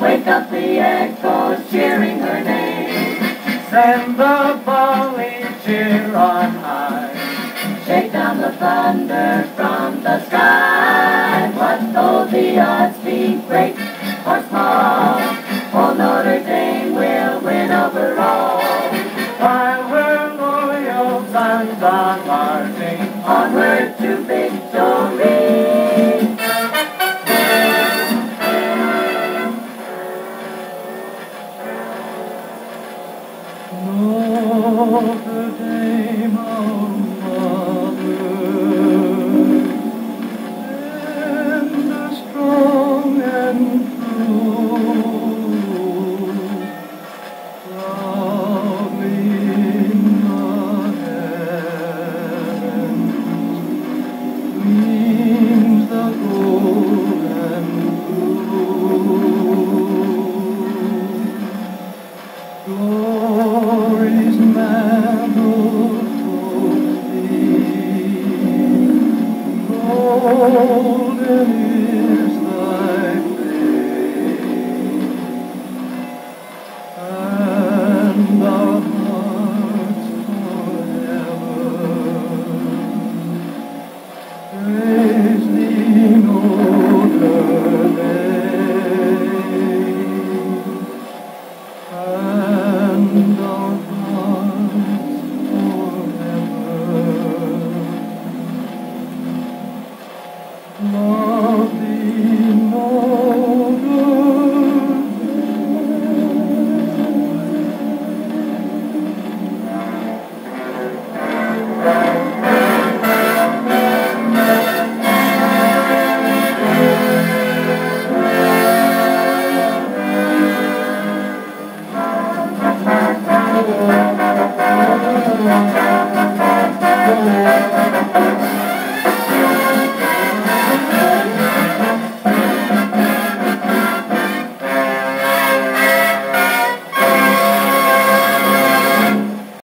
Wake up the echoes cheering her name. Send the volley cheer on high. Shake down the thunder from the sky.